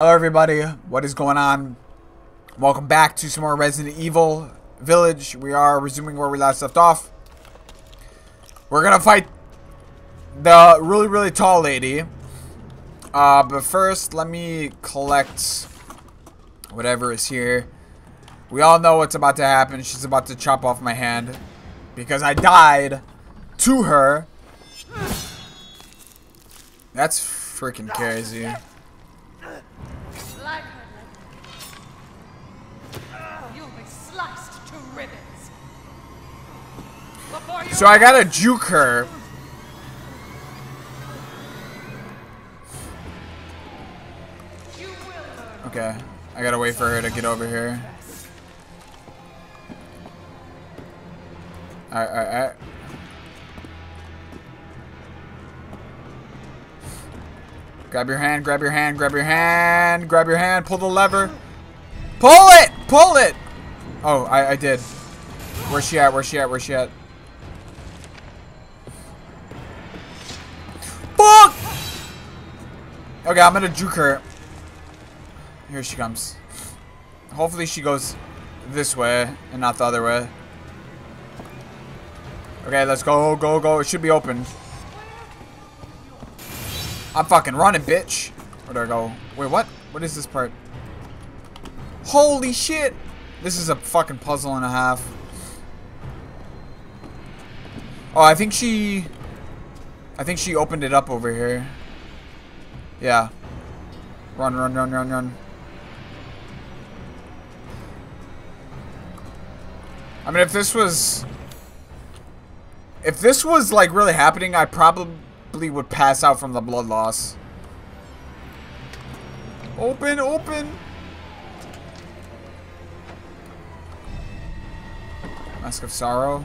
Hello everybody, what is going on? Welcome back to some more Resident Evil Village. We are resuming where we last left off. We're gonna fight the really tall lady. But first, let me collect whatever is here. We all know what's about to happen. She's about to chop off my hand because I died to her. That's freaking crazy. So I gotta juke her. Okay, I gotta wait for her to get over here. Alright. Grab your hand, grab your hand, grab your hand, grab your hand, pull the lever. Pull it! Pull it! Oh, I did. Where's she at? Where's she at? Where's she at? Okay, I'm gonna juke her. Here she comes. Hopefully she goes this way and not the other way. Okay, let's go, go, go. It should be open. I'm fucking running, bitch. Where do I go? Wait, what? What is this part? Holy shit! This is a fucking puzzle and a half. Oh, I think she opened it up over here. Yeah. Run, run, run, run, run. I mean, if this was like really happening, I probably would pass out from the blood loss. Open, open. Mask of Sorrow.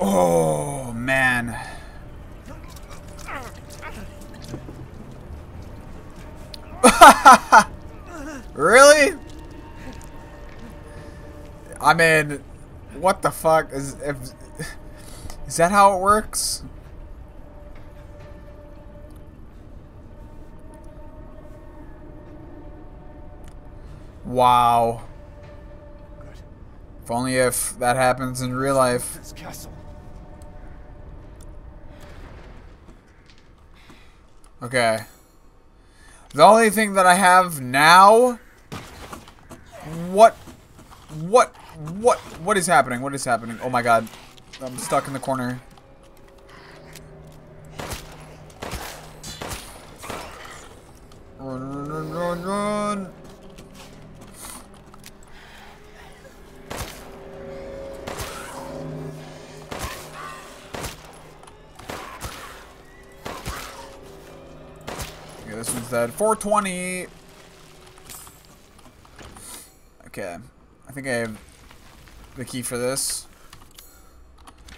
Oh, man. Really? I mean, what the fuck? Is that how it works? Wow. If only if that happens in real life. This castle. Okay. The only thing that I have now... What is happening? What is happening? Oh my god. I'm stuck in the corner. Run, run, run, run. This one's dead. 420. Okay. I think I have the key for this.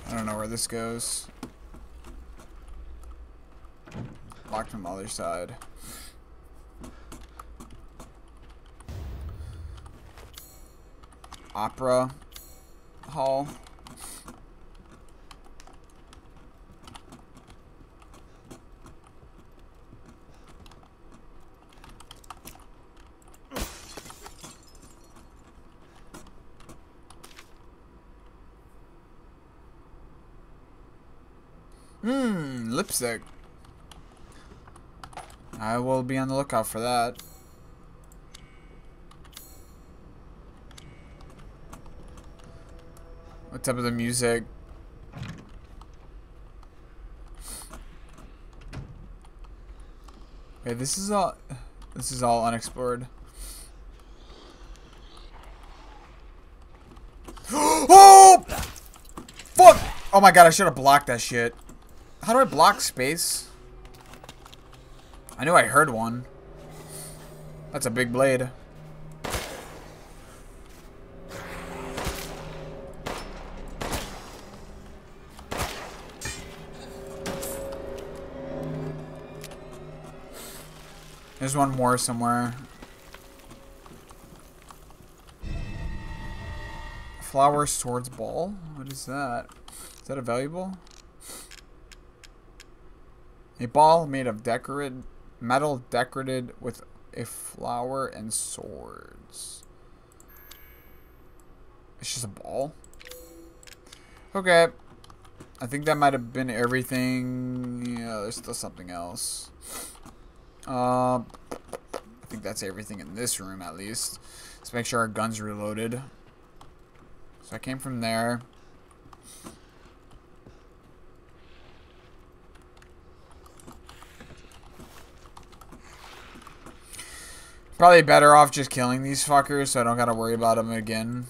I don't know where this goes. Locked from the other side. Opera Hall. Lipstick. I will be on the lookout for that. What's up with the music? Okay, this is all unexplored. Oh! Fuck! Oh my god, I should have blocked that shit. How do I block space? I knew I heard one. That's a big blade. There's one more somewhere. Flower swords ball? What is that? Is that a valuable? A ball made of decorated metal decorated with a flower and swords. It's just a ball. Okay. I think that might have been everything. Yeah, there's still something else. I think that's everything in this room, at least. Let's make sure our gun's reloaded. So I came from there. Probably better off just killing these fuckers so I don't gotta worry about them again.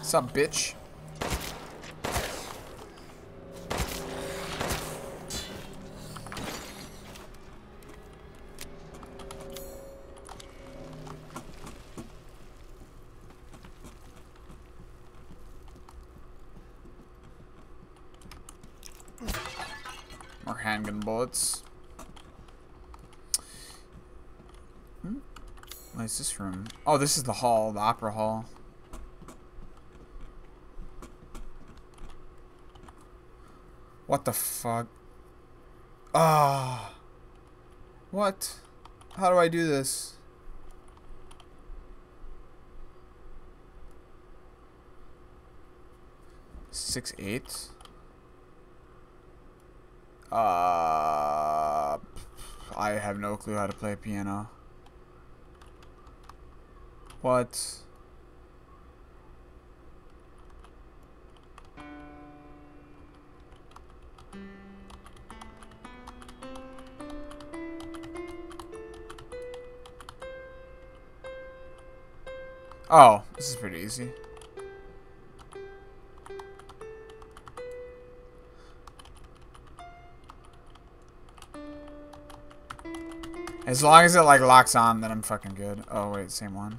What's up, bitch? More handgun bullets. What is this room? Oh, this is the hall, the opera hall. What the fuck? Ah. What? How do I do this? Six, eight. I have no clue how to play piano. What? Oh, this is pretty easy. As long as it like locks on, then I'm fucking good. Oh wait, same one.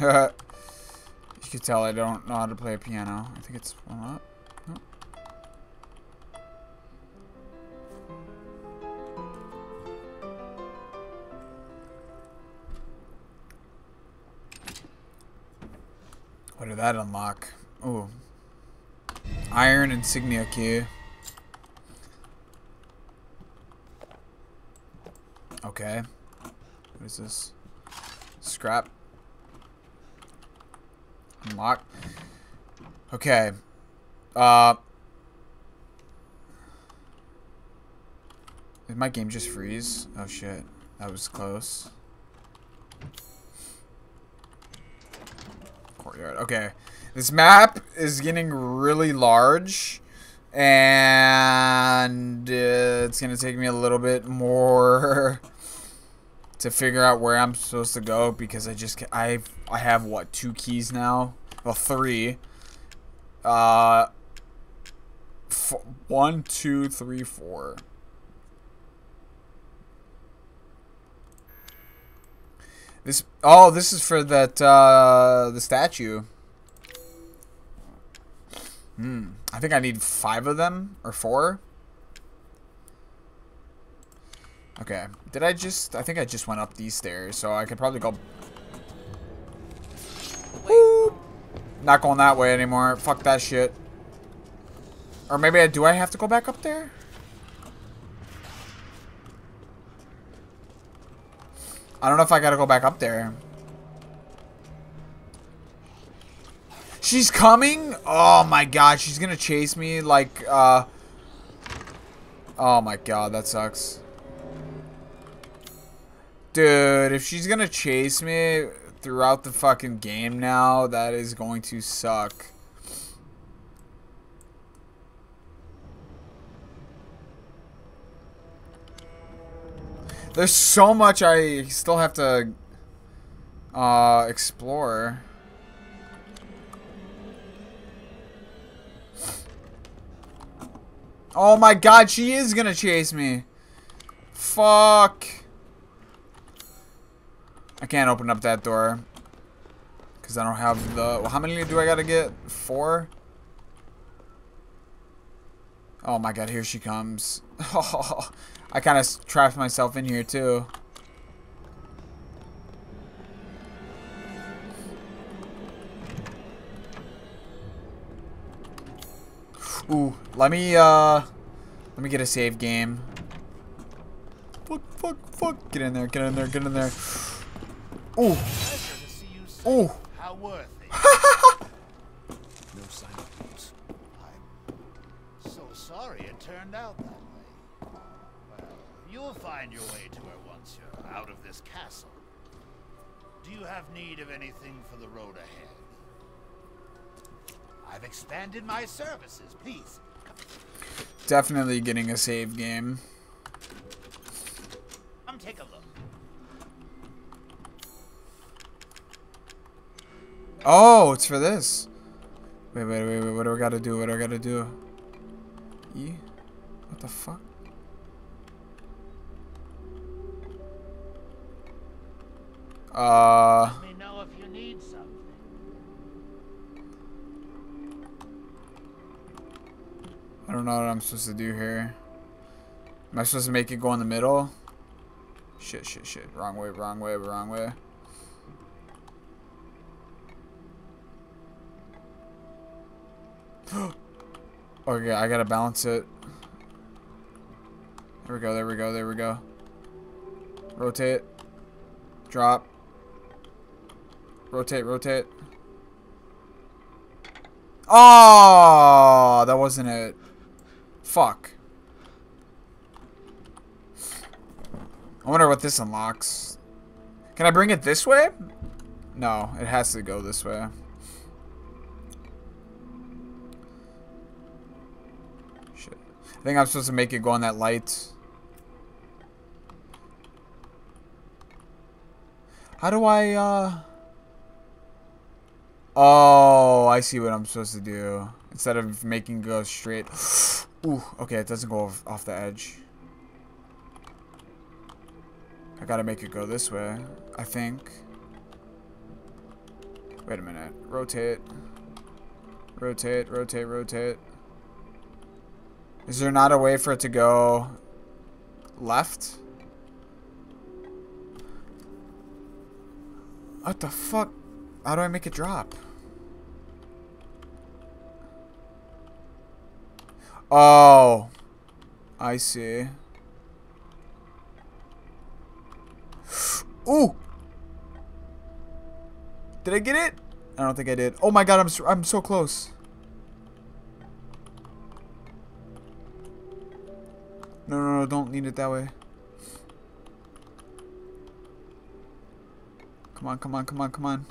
You can tell I don't know how to play a piano. I think it's one up. Nope. What did that unlock? Ooh. Iron insignia key. Okay. What is this? Scrap. Unlock. Okay. Did my game just freeze? Oh shit. That was close. Courtyard. Okay. This map is getting really large. And it's going to take me a little bit more to figure out where I'm supposed to go, because I have what, 2 keys now? Well, 3. 1, 2, 3, 4. This is for that the statue. I think I need 5 of them or 4. Okay. I think I just went up these stairs, so I could probably go... Woo! Not going that way anymore. Fuck that shit. Or maybe do I have to go back up there? I don't know if I gotta go back up there. She's coming? Oh my god, she's gonna chase me like, Oh my god, that sucks. Dude, if she's gonna chase me throughout the fucking game now, that is going to suck. There's so much I still have to explore. Oh my god, she is gonna chase me. Fuck. I can't open up that door because I don't have the... How many do I gotta get? 4? Oh my god, here she comes. Oh, I kind of trapped myself in here too. Ooh, let me get a save game. Fuck, fuck, fuck. Get in there, get in there, get in there. Ooh. Ooh. How were they? No sign of things. I'm so sorry it turned out that way. Well, you'll find your way to her once you're out of this castle. Do you have need of anything for the road ahead? I've expanded my services, please. Definitely getting a save game. Come take a look. Oh, it's for this. Wait, wait, wait, wait. What do I gotta do? What do I gotta do? E? What the fuck? Let me know if you need something. I don't know what I'm supposed to do here. Am I supposed to make it go in the middle? Shit, shit, shit. Wrong way, wrong way, wrong way. Okay, I gotta balance it. There we go, there we go, there we go. Rotate. Drop. Rotate, rotate. Oh, that wasn't it. Fuck. I wonder what this unlocks. Can I bring it this way? No, it has to go this way. Shit. I think I'm supposed to make it go on that light. How do I, Oh, I see what I'm supposed to do. Instead of making go straight. Ooh, okay, it doesn't go off the edge. I gotta make it go this way, I think. Wait a minute. Rotate. Rotate, rotate, rotate. Is there not a way for it to go left? What the fuck? How do I make it drop? Oh, I see. Ooh! Did I get it? I don't think I did. Oh my god, I'm so close. No, no, no, don't lean it that way. Come on, come on, come on, come on.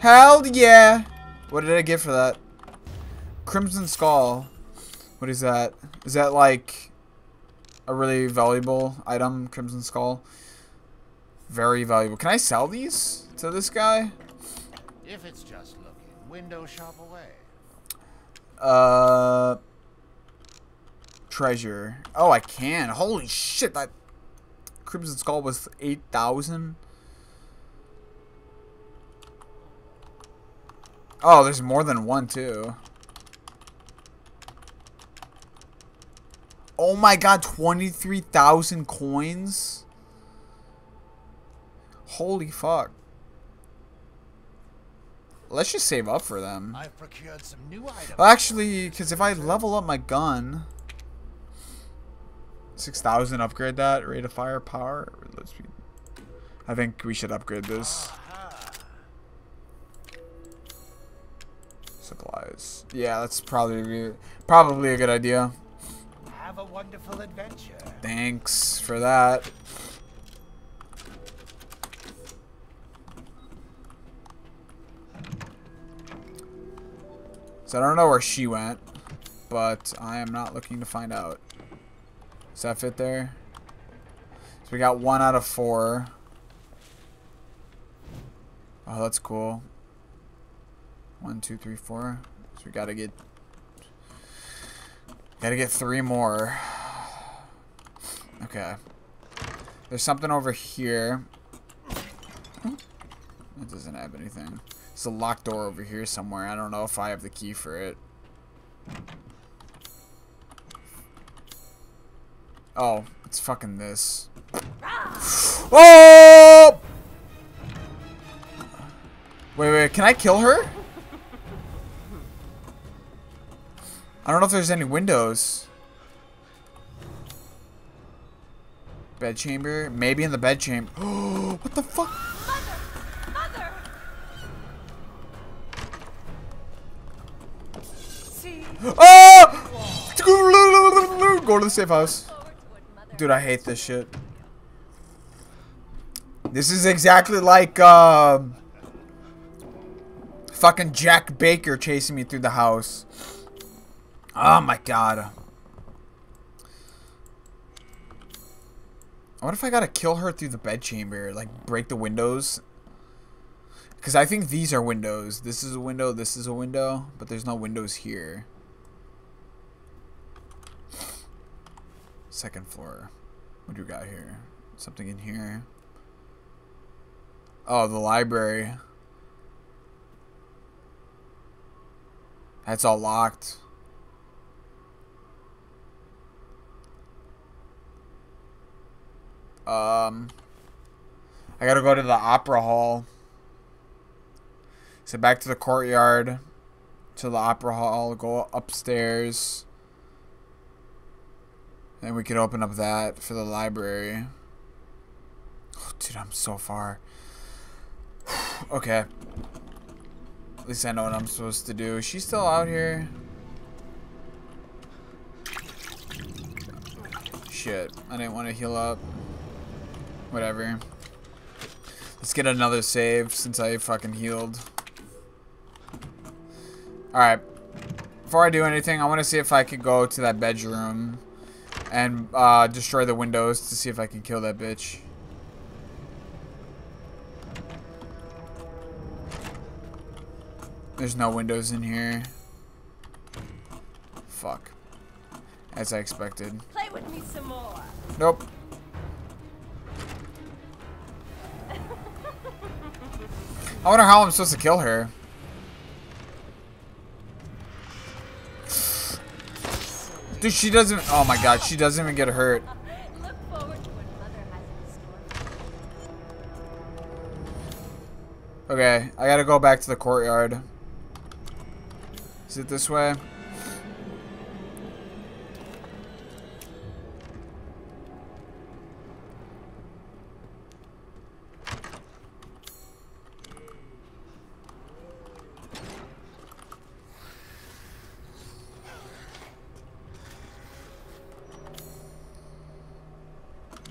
Hell yeah! What did I get for that? Crimson Skull. What is that? Is that like a really valuable item? Crimson Skull. Very valuable. Can I sell these to this guy? If it's just looking, window shop away. Treasure. Oh, I can. Holy shit! That Crimson Skull was 8,000. Oh, there's more than one, too. Oh my god, 23,000 coins? Holy fuck. Let's just save up for them. I've procured some new items. Well, actually, because if I level up my gun... 6,000, upgrade that. Rate of firepower. I think we should upgrade this. Supplies. Yeah, that's probably a good idea. Have a wonderful adventure. Thanks for that. So I don't know where she went, but I am not looking to find out. Does that fit there? So we got 1 out of 4. Oh, that's cool. 1, 2, 3, 4. So we gotta get 3 more. Okay. There's something over here. That doesn't have anything. There's a locked door over here somewhere. I don't know if I have the key for it. Oh, it's fucking this. Oh! Wait, wait, can I kill her? I don't know if there's any windows. Bed chamber? Maybe in the bed chamber. Oh, what the fuck? Mother! Mother! Oh! Go to the safe house. Dude, I hate this shit. This is exactly like, fucking Jack Baker chasing me through the house. Oh my god. What if I gotta kill her through the bedchamber? Like, break the windows? Because I think these are windows. This is a window, this is a window. But there's no windows here. Second floor. What do we got here? Something in here. Oh, the library. That's all locked. I gotta go to the opera hall. So back to the courtyard, to the opera hall, go upstairs. Then we could open up that for the library. Oh, dude, I'm so far. Okay. At least I know what I'm supposed to do. Is she still out here? Shit, I didn't want to heal up. Whatever. Let's get another save since I fucking healed. Alright. Before I do anything, I want to see if I could go to that bedroom and destroy the windows to see if I can kill that bitch. There's no windows in here. Fuck. As I expected. Play with me some more. Nope. I wonder how I'm supposed to kill her. Dude, she doesn't... Oh my god, she doesn't even get hurt. Look forward to what Mother has in store. Okay, I gotta go back to the courtyard. Is it this way?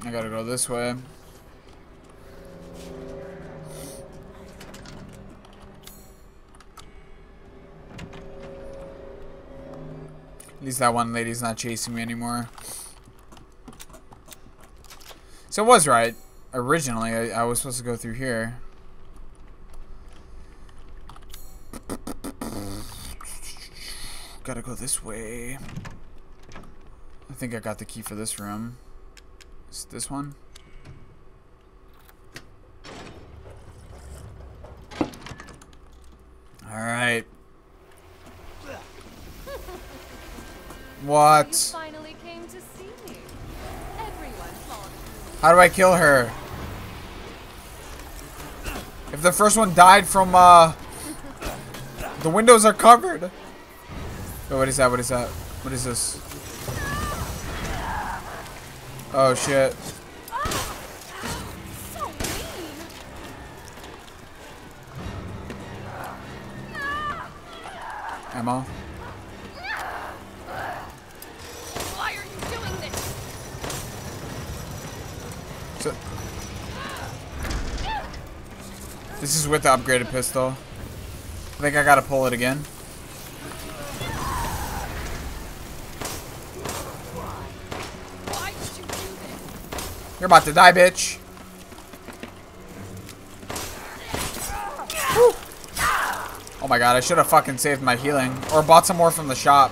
I gotta go this way. At least that one lady's not chasing me anymore. So I was right. Originally, I was supposed to go through here. Gotta go this way. I think I got the key for this room. It's this one. All right. What? You finally came to see me. Everyone thought. How do I kill her? If the first one died from the windows are covered. Oh, what is that? What is that? What is this? Oh shit. Oh, so mean. Ammo. Why are you doing this? So this is with the upgraded pistol. I think I gotta pull it again. You're about to die, bitch. Woo. Oh my god, I should have fucking saved my healing. Or bought some more from the shop.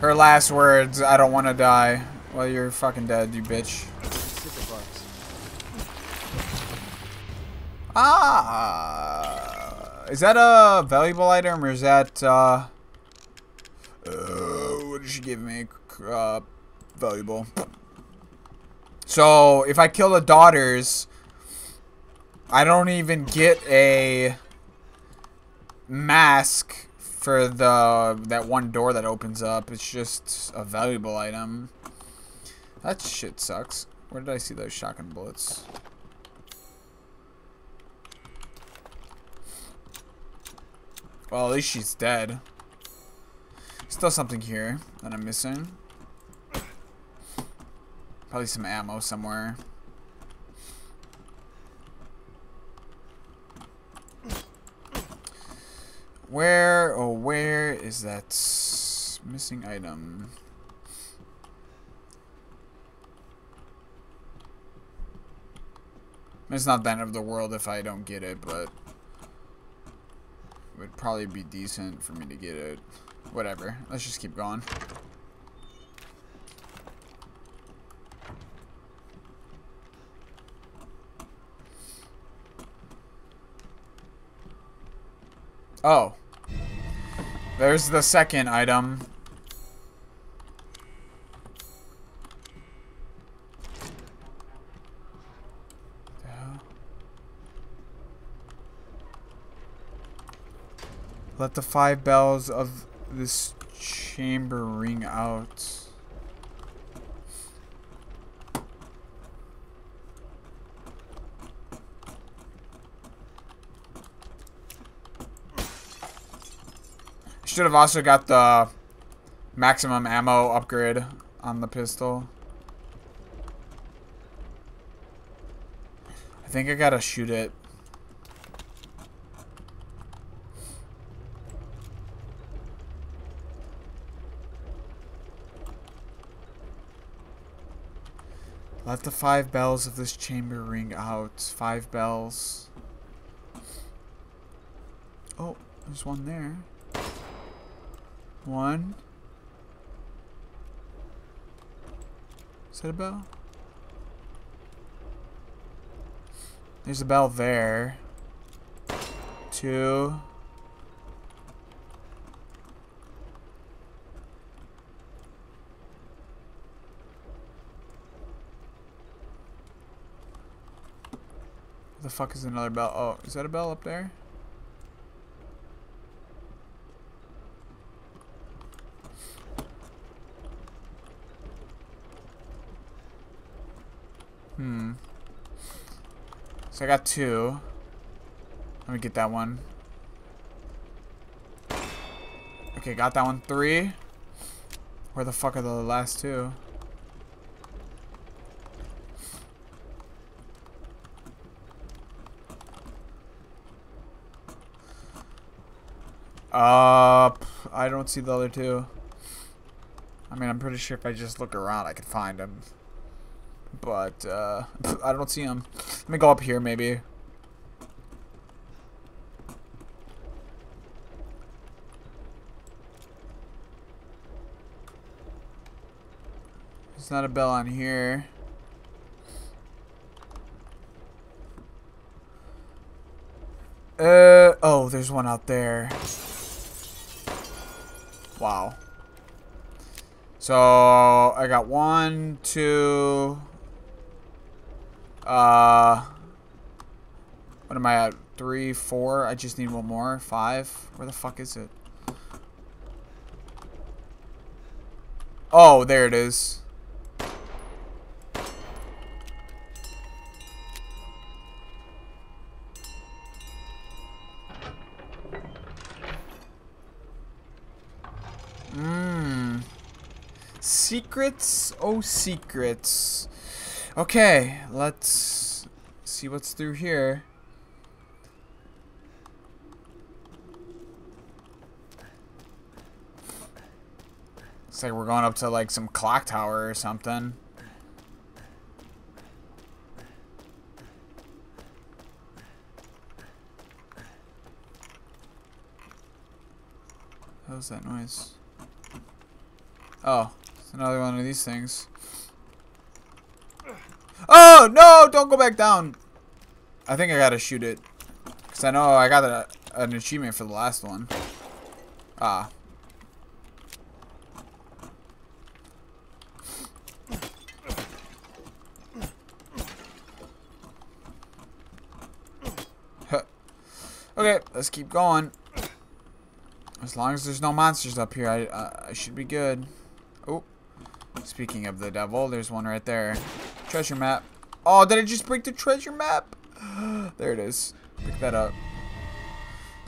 Her last words, I don't want to die. Well, you're fucking dead, you bitch. Ah! Is that a valuable item, or is that, what did she give me? Valuable. So, if I kill the daughters, I don't even get a mask for that one door that opens up. It's just a valuable item. That shit sucks. Where did I see those shotgun bullets? Well, at least she's dead. Still something here that I'm missing. Probably some ammo somewhere. Where, oh, where is that missing item? It's not the end of the world if I don't get it, but it would probably be decent for me to get it. Whatever. Let's just keep going. Oh. There's the second item. Let the 5 bells of this chamber ring out. Should have also got the maximum ammo upgrade on the pistol. I think I gotta shoot it. Let the 5 bells of this chamber ring out. 5 bells. Oh, there's one there. One. Is that a bell? There's a bell there. 2. The fuck is another bell? Oh, is that a bell up there? Hmm. So I got 2. Let me get that one. Okay, got that one. 3. Where the fuck are the last 2? I don't see the other 2. I mean, I'm pretty sure if I just look around, I could find them. But, I don't see them. Let me go up here, maybe. There's not a bell on here. Oh, there's one out there. Wow. So I got 1, 2. What am I at? 3, 4. I just need one more. 5. Where the fuck is it? Oh, there it is. Secrets? Oh, secrets. Okay, let's see what's through here. Looks like we're going up to like some clock tower or something. What was that noise? Oh. Another one of these things. Oh, no! Don't go back down! I think I gotta shoot it. Because I know I got an achievement for the last one. Ah. Okay, let's keep going. As long as there's no monsters up here, I should be good. Oh, speaking of the devil, there's one right there. Treasure map. Oh, did I just break the treasure map? There it is. Pick that up.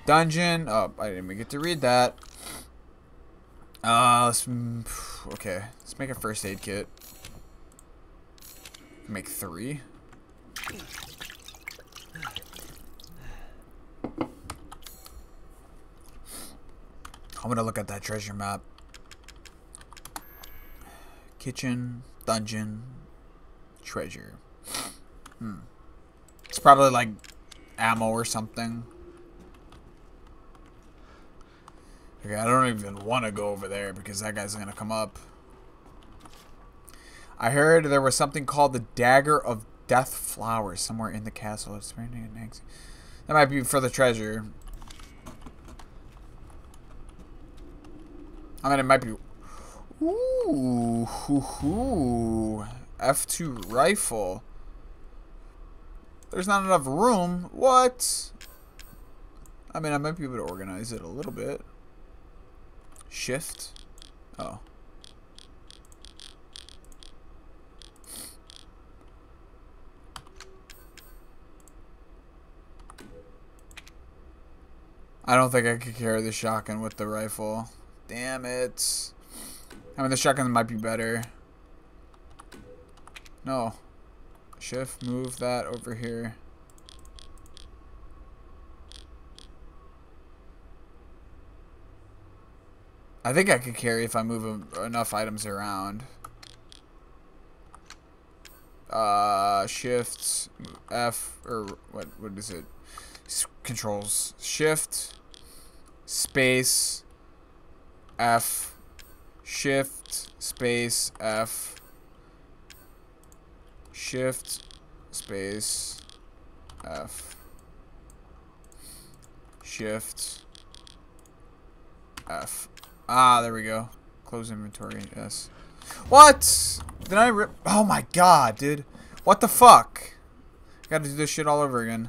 Dungeon. Oh, I didn't even get to read that. Okay, let's make a first aid kit. Make 3. I'm gonna look at that treasure map. Kitchen, dungeon, treasure. Hmm. It's probably like ammo or something. Okay, I don't even want to go over there because that guy's gonna come up. I heard there was something called the Dagger of Death Flowers somewhere in the castle. It's raining and eggs. That might be for the treasure. I mean, it might be. Ooh, hoo, hoo. F2 rifle. There's not enough room. What? I mean, I might be able to organize it a little bit. Shift. Oh. I don't think I could carry the shotgun with the rifle. Damn it. I mean, the shotgun might be better. No. Shift, move that over here. I think I could carry if I move enough items around. Shift, F, or what is it? Controls. Shift, space, F, shift, space, F, shift, space, F, shift, F. Ah, there we go. Close inventory, yes. What? Did I rip? Oh my god, dude. What the fuck? Gotta do this shit all over again.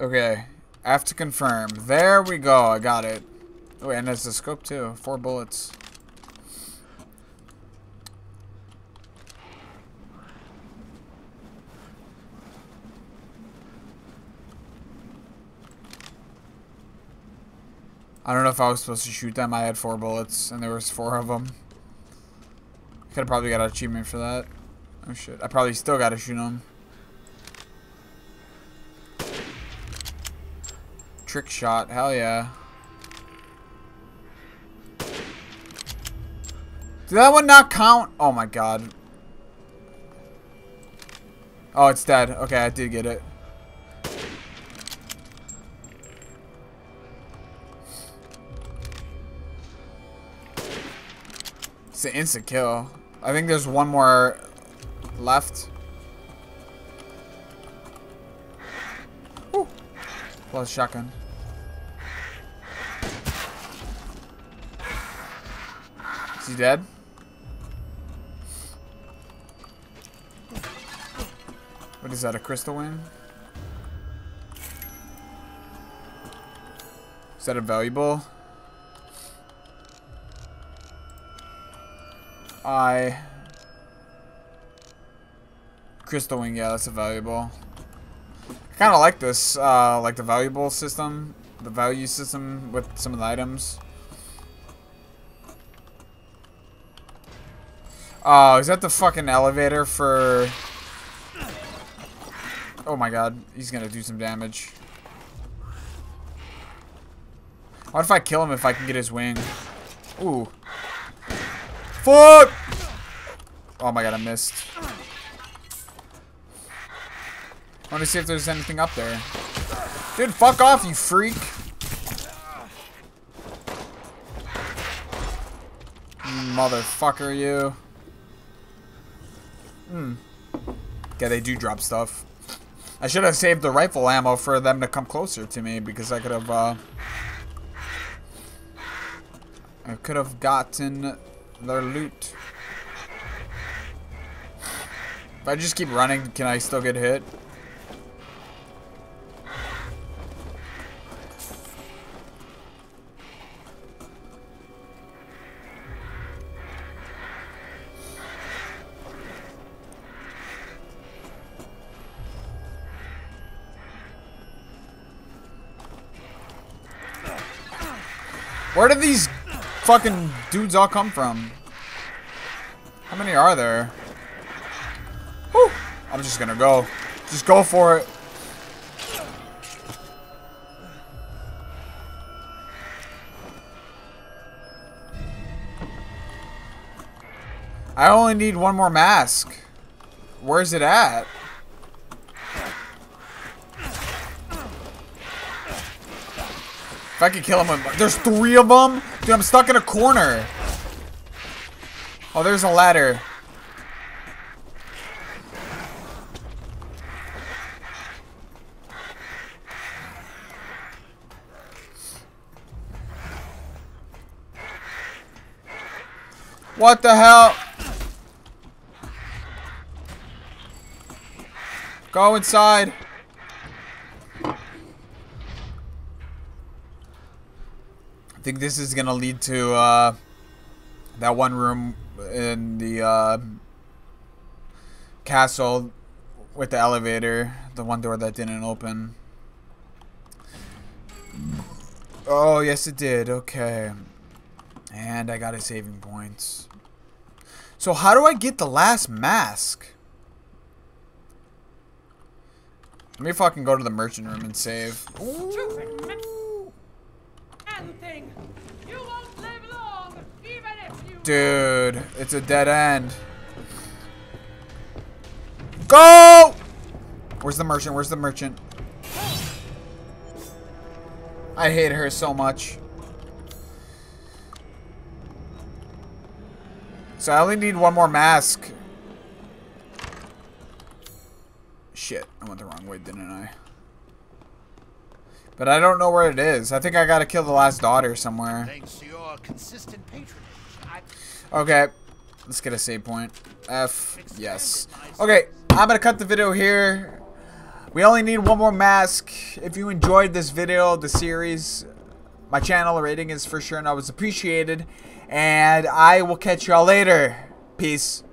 Okay. I have to confirm. There we go. I got it. Oh, and there's the scope too. 4 bullets. I don't know if I was supposed to shoot them. I had 4 bullets, and there was 4 of them. Could have probably got an achievement for that. Oh shit! I probably still gotta shoot them. Trick shot. Hell yeah. Did that one not count? Oh my god. Oh, it's dead. Okay, I did get it. It's an instant kill. I think there's one more left. Woo. Plus shotgun. Is he dead? What is that, a crystal wing? Is that a valuable? Crystal wing, yeah, that's a valuable. I kind of like this, like the valuable system, the value system with some of the items. Oh, is that the fucking elevator for... Oh my god, he's gonna do some damage. What if I kill him if I can get his wing? Ooh. Fuck! Oh my god, I missed. I wanna see if there's anything up there. Dude, fuck off, you freak! Motherfucker, you. Hmm. Yeah, they do drop stuff. I should have saved the rifle ammo for them to come closer to me, because I could have, I could have gotten their loot. If I just keep running, can I still get hit? Where did these fucking dudes all come from? How many are there? Whew. I'm just gonna go. Just go for it. I only need one more mask. Where's it at? If I could kill him with... There's three of them? Dude, I'm stuck in a corner. Oh, there's a ladder. What the hell? Go inside. I think this is gonna lead to that one room in the castle with the elevator, the one door that didn't open. Oh yes, it did. Okay, and I got a saving points. So how do I get the last mask? Let me fucking go to the merchant room and save. Ooh. You won't live long, even if you... Dude, it's a dead end. Go! Where's the merchant? Where's the merchant? I hate her so much. So I only need one more mask. Shit, I went the wrong way, didn't I? But I don't know where it is. I think I gotta kill the last daughter somewhere. Thanks to your consistent patronage, okay, let's get a save point. F, yes. Okay, I'm gonna cut the video here. We only need one more mask. If you enjoyed this video, the series, my channel rating is for sure and I was appreciated. And I will catch y'all later. Peace.